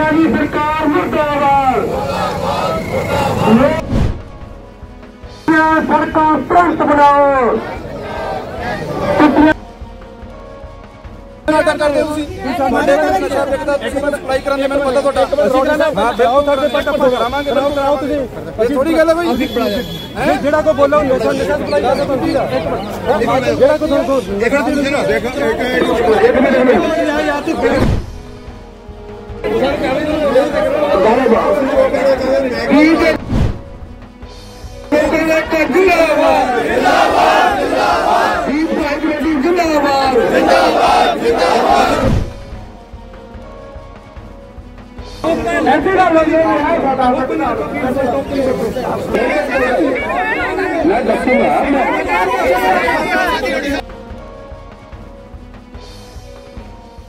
हरियाणवी सरकार मुर्दाबाद, सरकार तुरंत बनाओ।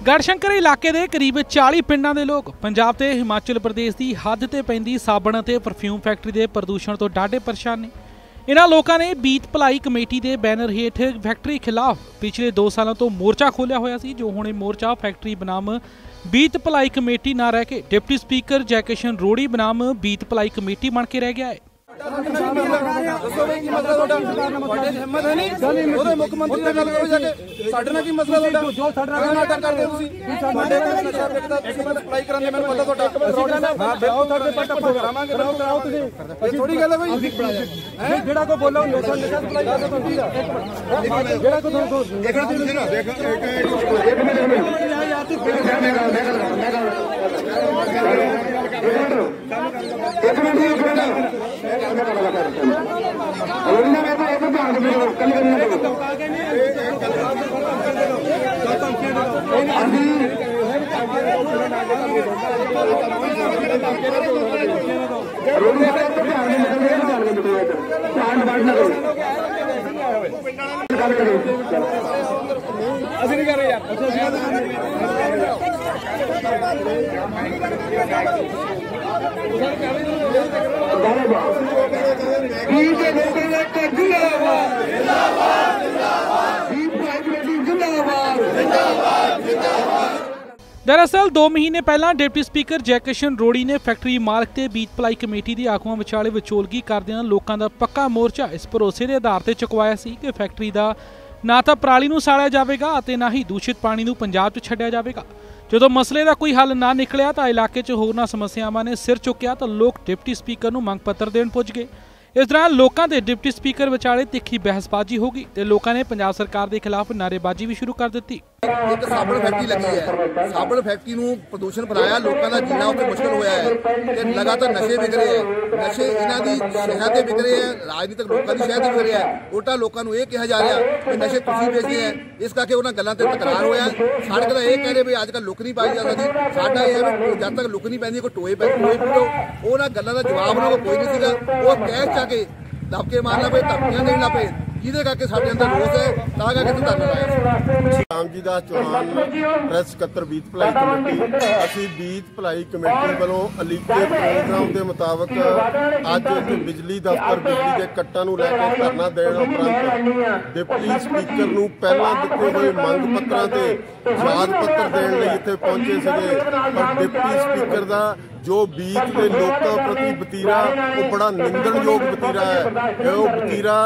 गढ़शंकर इलाके दे करीब 40 पिंडां दे लोग पंजाब ते हिमाचल प्रदेश की हद ते पैंदी साबण अते परफ्यूम फैक्टरी दे प्रदूषण तो डाढे परेशान ने। इन्हां लोकां ने बीत भलाई कमेटी दे बैनर हेठ फैक्टरी खिलाफ पिछले 2 सालों तो मोर्चा खोलिया होया सी, जो हुण इह मोर्चा फैक्टरी बनाम बीत भलाई कमेटी ना रह के डिप्टी स्पीकर जयकिशन रोड़ी बनाम बीत भलाई कमेटी बन के रह गया है। दरअसल 2 महीने पहला डिप्टी स्पीकर जयकिशन रोड़ी ने फैक्टरी मालक ते बीत भलाई कमेटी की आगुआ विचाले विचोलगी करदिआं लोकां दा पक्का मोर्चा इस भरोसे के आधार पर चुकवाया सी कि फैक्टरी का ना तो पराली नूं साड़िया जाएगा और ना ही दूषित पानी नूं पंजाब च छड्डिया जाएगा। जदों मसले का कोई हल ना निकलिया तो इलाके च होरनां समस्यावां ने सिर चुक्या तो लोग डिप्टी स्पीकर नूं मंग पत्र देण पुज गए। इस दौरान लोगों के डिप्टी स्पीकर विचाले तिखी बहसबाजी हो गई तो लोगों ने पंजाब सरकार के खिलाफ नारेबाजी भी शुरू कर दी। एक साबण फैक्ट्री लगी है, साबण फैक्ट्री नूं प्रदूषण बनाया, लोगों का जीना उत्ते मुश्किल होया है, लगातार नशे विक रहे हैं, नशे इन्हां दी शहर ते विक रहे हैं, राजनीतिक लोगों की शहर ते विक रहा है। उल्टा लोगों को यह कहा जा रहा है कि नशे तुसीं बेचदे हैं, इस करके उन्हां गल्लां ते तकरार होया। साडे तां यह कह रहे भी अजकल लुक नहीं पाई जांदी, साडा यह है जद तक लुक नहीं पैंदी कोई टोए पै टोए पुटो। उन्हां गल्लां दा जवाब उन्हां कोल कोई नहीं सीगा, ओह कैच आ के धक्के मारना पे, धमकियां देना पे, जिहदे करके साडे अंदर रोस है, तां करके धरना लाया। रामजी दास चौहान प्रेस सकत्तर बीत भलाई कमेटी। असीं बीत भलाई कमेटी वालों अलीके प्रोग्राम के मुताबक अज बिजली दफ्तर बिजली के कट्टां नूं लै के धरना देण उपरंत डिप्टी स्पीकर नूं पहलां दित्ते गए मंग पत्रां ते याद पत्र देण लई इत्थे पहुंचे सीगे, पर डिप्टी स्पीकर दा जो बीत के लोकां प्रति वतीरा ओह बड़ा निंदणयोग वतीरा है। इहो वतीरा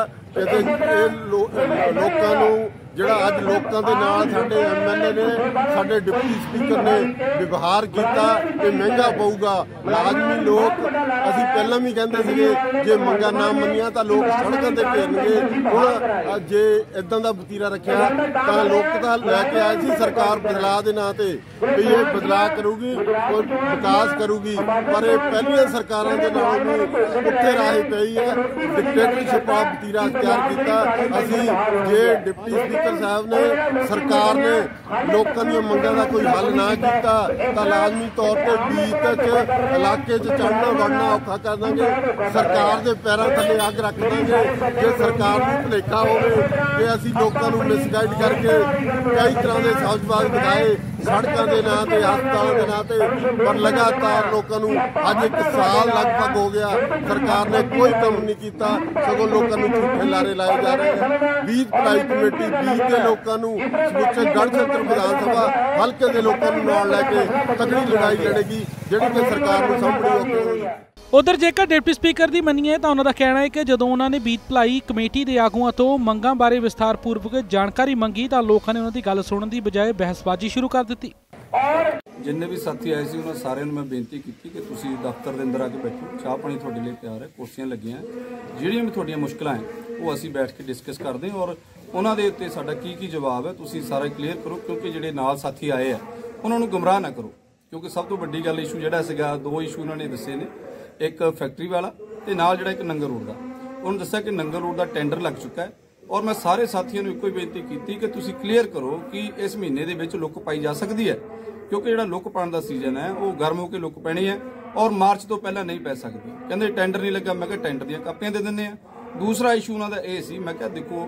लोकां नूं जिहड़ा अज लोगों के नाल साडे MLA ने साडे डिप्टी स्पीकर ने व्यवहार किया कि महंगा पऊगा। लाजमी लोग असीं पहलां भी कहंदे सीगे जे मंगां ना मनिया तो लोग सड़कों पर घेरनगे, हुण जे इदां दा वतीरा रखिया तां लोग तां लैके आए सी सरकार बदलाव के नां ते भी ये बदलाव करूगी और विकास करूगी, पर यह पहलियां सरकारां दे नाल भी उत्थे राह पई है, डिक्टेटरशिप दा वतीरा अख्तियार कीता। असीं जे डिप्टी स्पीकर साहब ने सरकार ने लोगों दी मंगां दा कोई हल ना कीता तां लाजमी तौर पर बीत च इलाके च चढ़ना वड़ना औखा कर देंगे, सरकार के पैरों थले अग रख देंगे। जे सरकार नूं भलेखा होवे कि असीं लोकां नूं मिसगाइड करके कई तरह के साजबाज दिखाए सड़कों के नाँ से हस्पतालों के नाँ से, पर लगातार लोगों को अज 1 साल लगभग हो गया सरकार ने कोई काम नहीं किया, सगों लोगों को झूठे लारे लाए जा रहे हैं। बीत भलाई कमेटी सीट के लोगों गढ़ क्षेत्र विधान सभा हल्के के लोगों नाल लैके तगड़ी लड़ाई लड़ेगी जिहड़ी कि सरकार नूं सामभणी। उधर जेकर डिप्टी स्पीकर की मनीए तो उन्होंने कहना है कि जदों उन्होंने बीत भलाई कमेटी के आगुआ तो मंगा बारे विस्तारपूर्वक जानकारी मंगी तो लोगों ने उन्होंने गल सुनने की बजाय बहसबाजी शुरू कर दी। जिन्हें भी साथी आए थे उन्होंने सारे मैं बेनती की कि तुम दफ्तर के अंदर आके बैठो, चाह पानी थोड़े लिए तैयार है, कुर्सियां लगियां जिहड़ियां भी थोड़ियां मुश्किलां हैं वो असीं बैठ के डिस्कस करते हैं और उन्होंने उत्ते साडा की जवाब है तुसीं सारा क्लीयर करो क्योंकि जिहड़े नाल साथी आए हैं उन्होंने गुमराह ना करो क्योंकि सब तो वड्डी गल इशू जिहड़ा सीगा दो इशू उन्होंने दस्से ने, एक फैक्ट्री वाला तो नाल जिहड़ा एक नंगर रोड का। उन्होंने दस्सिया कि नंगर रोड का टेंडर लग चुका है और मैं सारे साथियों नूं इक्को ही बेनती की कि तुसीं क्लीयर करो कि इस महीने दे विच लुक पाई जा सकती है क्योंकि जिहड़ा लुक पाउण दा सीजन है वो गर्म होकर लुक पैनी है और मार्च तो पहला नहीं पै सकदी। कहंदे टेंडर नहीं लगा, मैं कहा टेंडर दीआं कापियां दे दिंदे आ। दूसरा इशू उन्हां दा इह सी, मैं कहा देखो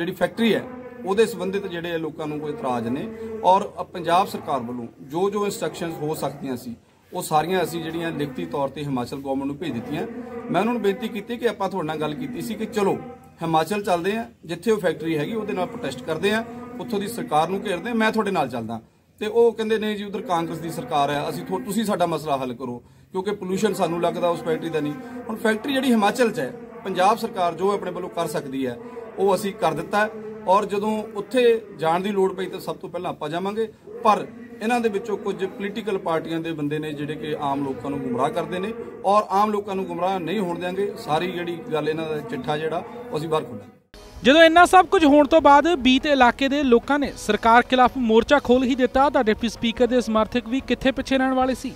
जिहड़ी फैक्ट्री है ਉਹਦੇ ਸੰਬੰਧਿਤ ਜਿਹੜੇ ਲੋਕਾਂ ਨੂੰ ਕੋਈ ਇਤਰਾਜ਼ ਨੇ ਔਰ ਪੰਜਾਬ ਸਰਕਾਰ ਵੱਲੋਂ ਜੋ ਜੋ ਇਨਸਟਰਕਸ਼ਨਸ ਹੋ ਸਕਦੀਆਂ ਸੀ ਉਹ ਸਾਰੀਆਂ ਅਸੀਂ ਜਿਹੜੀਆਂ ਲਿਖਤੀ ਤੌਰ ਤੇ ਹਿਮਾਚਲ ਗਵਰਨਮੈਂਟ ਨੂੰ ਭੇਜ ਦਿੱਤੀਆਂ। ਮੈਂ ਉਹਨਾਂ ਨੂੰ ਬੇਨਤੀ ਕੀਤੀ ਕਿ ਆਪਾਂ ਤੁਹਾਡੇ ਨਾਲ ਗੱਲ ਕੀਤੀ ਸੀ ਕਿ ਚਲੋ ਹਿਮਾਚਲ ਚੱਲਦੇ ਆ, ਜਿੱਥੇ ਉਹ ਫੈਕਟਰੀ ਹੈਗੀ ਉਹਦੇ ਨਾਲ ਪ੍ਰੋਟੈਸਟ ਕਰਦੇ ਆ, ਉੱਥੋਂ ਦੀ ਸਰਕਾਰ ਨੂੰ ਘੇਰਦੇ ਮੈਂ ਤੁਹਾਡੇ ਨਾਲ ਚੱਲਦਾ ਤੇ ਉਹ ਕਹਿੰਦੇ ਨੇ ਜੀ ਉਧਰ ਕਾਂਗਰਸ ਦੀ ਸਰਕਾਰ ਹੈ ਅਸੀਂ ਤੁਸੀਂ ਸਾਡਾ ਮਸਲਾ ਹੱਲ ਕਰੋ ਕਿਉਂਕਿ ਪੋਲੂਸ਼ਨ ਸਾਨੂੰ ਲੱਗਦਾ ਉਸ ਫੈਕਟਰੀ ਦਾ ਨਹੀਂ। ਹੁਣ ਫੈਕਟਰੀ ਜਿਹੜੀ ਹਿਮਾਚਲ 'ਚ ਹੈ ਪੰਜਾਬ ਸਰਕਾਰ ਜੋ ਆਪਣੇ ਵੱਲੋਂ ਕਰ ਸਕਦੀ ਹੈ ਉਹ ਅਸੀਂ ਕਰ ਦਿੱਤਾ और जदों उत्थे जाण दी लोड़ पई तो सब तो पहला आपां जावांगे पर इन्हां दे विचों कुछ पोलीटिकल पार्टियां दे बंदे ने जिहड़े कि आम लोकां नूं गुमराह करदे ने और आम लोकां नूं गुमराह नहीं होण देंगे। सारी जिहड़ी गल इन्हां दा चिट्ठा जिहड़ा असीं बाहर खोलांगे। जदों इन्ना सब कुछ होण तो बाद बीत इलाके दे लोकां ने सरकार खिलाफ मोर्चा खोल ही दिता तां डिप्टी स्पीकर दे समर्थक भी कित्थे पिछे रहण वाले सी।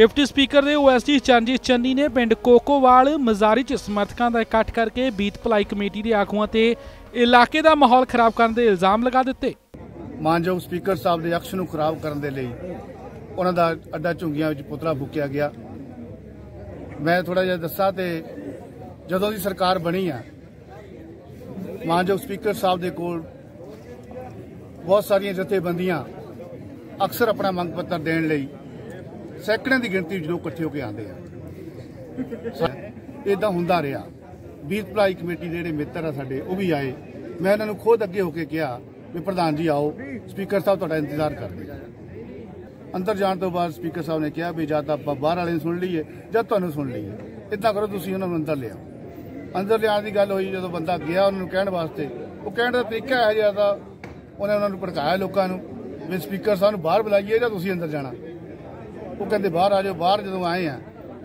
डिप्टी स्पीकर के OSD चरणजीत चन्नी ने पिंड कोकोवाल मजारी च समर्थकों का इकट्ठ करके बीत भलाई कमेटी के आगुआ से इलाके का माहौल खराब करने के इल्जाम लगा दिते। मानयोग स्पीकर साहब के एक्शन खराब करने के लिए उन्हों का अड्डा झुंगिया पुतला फूकिया गया। मैं थोड़ा जिहा दसा तो जदों की सरकार बनी है मानयोग स्पीकर साहब के कोल बहुत सारिया जथेबंदियां अक्सर अपना मंग पत्र देने लई सैकड़ों की गिनती जो इकट्ठे होकर आते हैं इदा होंदा रहा। बीत भलाई कमेटी के जिहड़े मित्र आ साडे वो भी आए, मैं इन्होंने खुद अगे होकर कहा भी प्रधान जी आओ स्पीकर साहब तुहाडा इंतजार करदे। अंदर जाने तो बाद स्पीकर साहब ने कहा भी जां तां आपां बाहर वाले सुन लीए जां तुहानूं सुन लीए, इदा करो तुसीं उन्होंने अंदर लिआओ। अंदर लिआउण दी गल होई, जदों बंदा गया उन्होंने कहण वास्ते वो कहण दा तरीका इहो जिहा दा उन्हें उन्होंने भड़काया लोकां नूं भी स्पीकर साहब नूं बाहर बुलाइए जां तुसीं अंदर जाना। वो कहते बाहर आ जाओ, बाहर जो आए हैं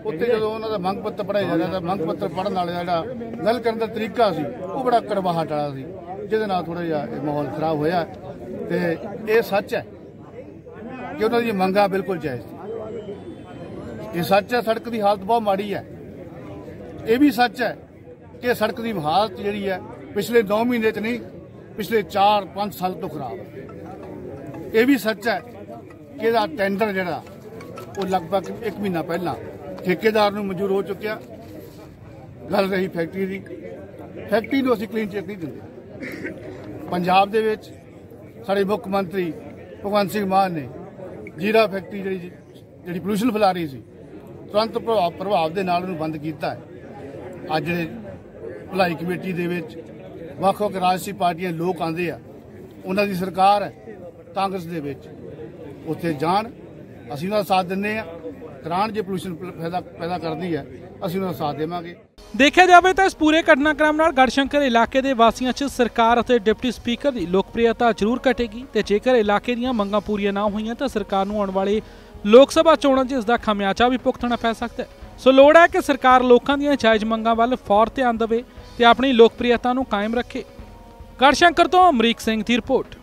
उत्ते जो उन्होंने मंग पत्र पढ़ाया जाता मंग पत्र पढ़ने वाले जो गल करने का तरीका सी वो बड़ा कड़वाहट वाला सी जिहदे नाल थोड़ा जिहा माहौल खराब होया। ते ये सच है कि उन्हों दी मंगा बिल्कुल जायज़ सी, ये सच है सड़क की हालत बहुत माड़ी है, ये भी सच है कि सड़क की हालत जिहड़ी है पिछले 9 महीने च नहीं पिछले 4-5 साल तो खराब है। ये भी सच है कि इहदा टेंडर जिहड़ा वो लगभग 1 महीना पहला ठेकेदार नूं मंजूर हो चुकिया। गल रही फैक्ट्री की, फैक्ट्री नूं असीं क्लीन चिट नहीं दिंदे। पंजाब दे विच साडे मुख मंत्री भगवंत सिंह मान ने जीरा फैक्ट्री जिहड़ी पोल्यूशन फैला रही सी तुरंत प्रभाव दे नाल उहनूं बंद कीता है। अज भलाई कमेटी दे विच ਵੱਖ-ਵੱਖ राजसी पार्टियां लोग आंदे आ, उन्हां दी सरकार है कांग्रेस दे विच उत्थे जाण असी उन्होंने साथ दिंदे आ, करान जो पोल्यूशन पैदा करती है असी उन्होंने साथ देवांगे। देखा जाए तो इस पूरे घटनाक्रम नाल गढ़शंकर इलाके के वासियों च सरकार और डिप्टी स्पीकर की लोकप्रियता जरूर घटेगी तो जेकर इलाके दीयां मंगां पूरीआं ना होईआं तो सरकार नूं आउण वाले लोक सभा चोणां 'च इसदा खमियाजा भी भुगतना पै सकदा है। सो लोड़ है कि सरकार लोकां दीयां जायज़ मंगां वल फौर ध्यान देवे तो अपनी लोकप्रियता नूं कायम रखे। गढ़शंकर तो अमरीक सिंह की रिपोर्ट।